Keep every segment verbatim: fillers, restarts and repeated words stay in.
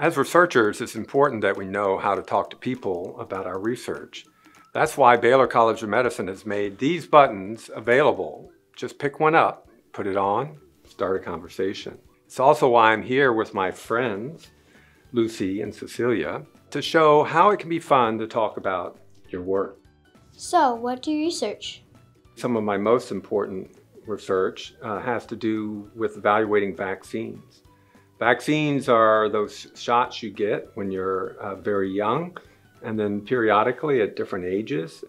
As researchers, it's important that we know how to talk to people about our research. That's why Baylor College of Medicine has made these buttons available. Just pick one up, put it on, start a conversation. It's also why I'm here with my friends, Lucy and Cecilia, to show how it can be fun to talk about your work. So, what do you research? Some of my most important research uh, has to do with evaluating vaccines. Vaccines are those shots you get when you're uh, very young, and then periodically at different ages,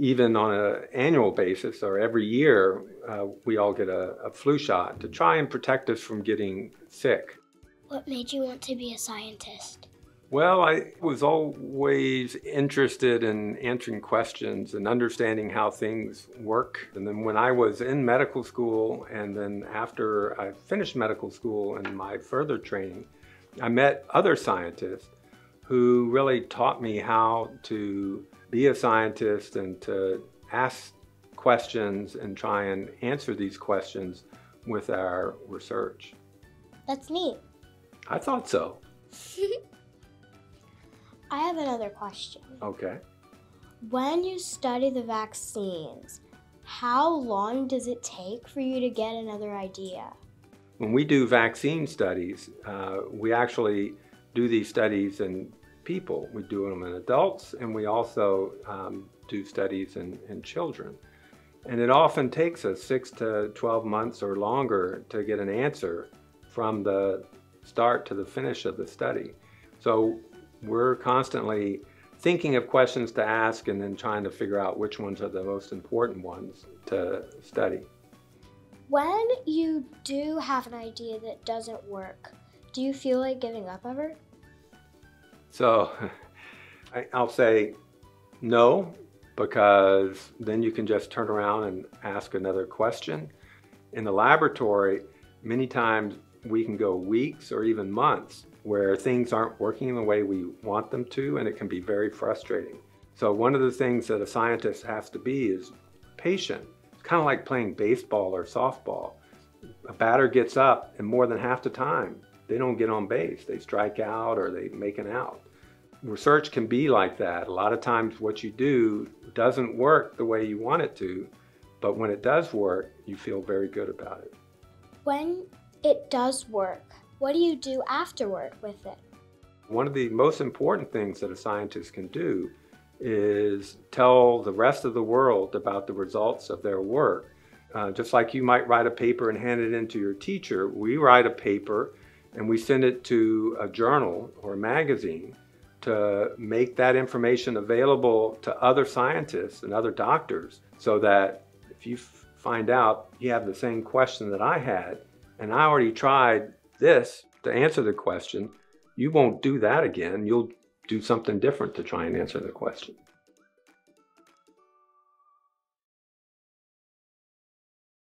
even on an annual basis or every year, uh, we all get a, a flu shot to try and protect us from getting sick. What made you want to be a scientist? Well, I was always interested in answering questions and understanding how things work. And then when I was in medical school, and then after I finished medical school and my further training, I met other scientists who really taught me how to be a scientist and to ask questions and try and answer these questions with our research. That's neat. I thought so. I have another question. Okay. When you study the vaccines, how long does it take for you to get another idea? When we do vaccine studies, uh, we actually do these studies in people. We do them in adults, and we also um, do studies in, in children. And it often takes us six to twelve months or longer to get an answer from the start to the finish of the study. So we're constantly thinking of questions to ask and then trying to figure out which ones are the most important ones to study. When you do have an idea that doesn't work, do you feel like giving up ever? So I, I'll say no, because then you can just turn around and ask another question. In the laboratory, many times we can go weeks or even months where things aren't working the way we want them to, and it can be very frustrating. So one of the things that a scientist has to be is patient. It's kind of like playing baseball or softball. A batter gets up, and more than half the time, they don't get on base. They strike out or they make an out. Research can be like that. A lot of times what you do doesn't work the way you want it to, but when it does work, you feel very good about it. When it does work, what do you do afterward with it? One of the most important things that a scientist can do is tell the rest of the world about the results of their work. Uh, just like you might write a paper and hand it in to your teacher, we write a paper and we send it to a journal or a magazine to make that information available to other scientists and other doctors, so that if you find out you have the same question that I had, and I already tried this to answer the question, you won't do that again. You'll do something different to try and answer the question.